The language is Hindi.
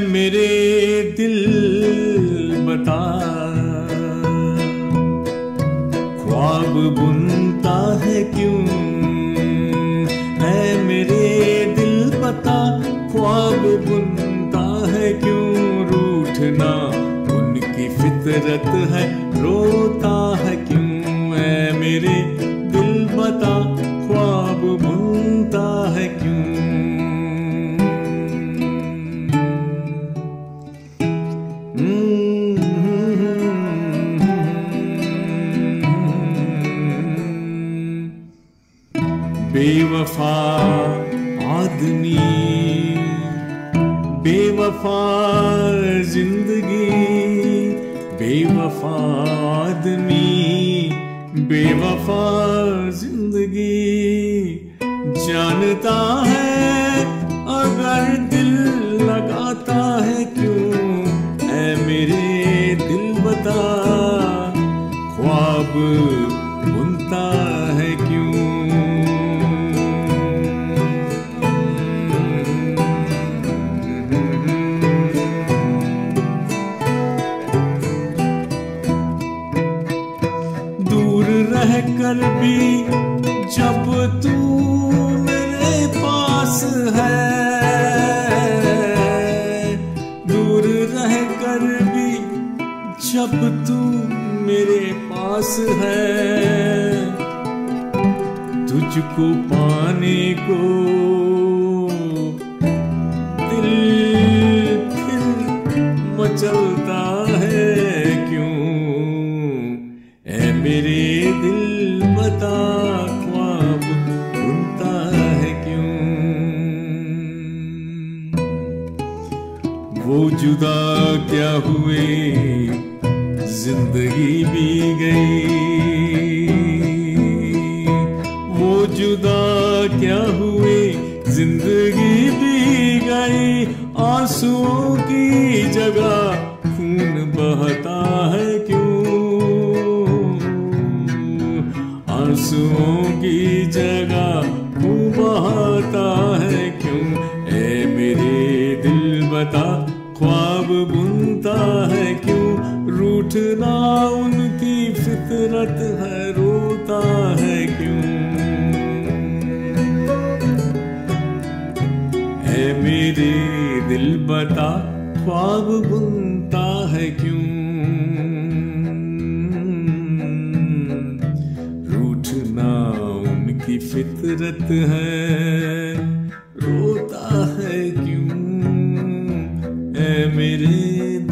मेरे दिल बता, ख्वाब बुनता है क्यों, है मेरे दिल बता, ख्वाब बुनता है क्यों, रूठना उनकी फितरत है, रोता है क्यों, है मेरे दिल बता, ख्वाब बुनता है क्यों। बेवफा आदमी, बेवफा जिंदगी, बेवफा आदमी, बेवफा जिंदगी, जानता है अगर दिल लगाता है क्यों, है मेरे दिल बता, ख्वाब बुनता है क्यों। रहकर भी जब तू मेरे पास है, दूर रहकर भी जब तू मेरे पास है, तुझको पाने को दिल फिर मचलता है क्यों, ऐ मेरे दिल बता, ख्वाब बुनता है क्यों। वो जुदा क्या हुए, जिंदगी भी गई, वो जुदा क्या हुए, जिंदगी भी गई, आंसुओं की जगह खून बहता है क्यों, आंसुओं की जगह तू बहाता है क्यों, ऐ मेरे दिल बता, ख्वाब बुनता है क्यों, रूठना उनकी फितरत है, रोता है क्यों, ऐ मेरे दिल बता, ख्वाब बुनता है क्यों। उनकी फितरत है, रोता है क्यों, ऐ मेरे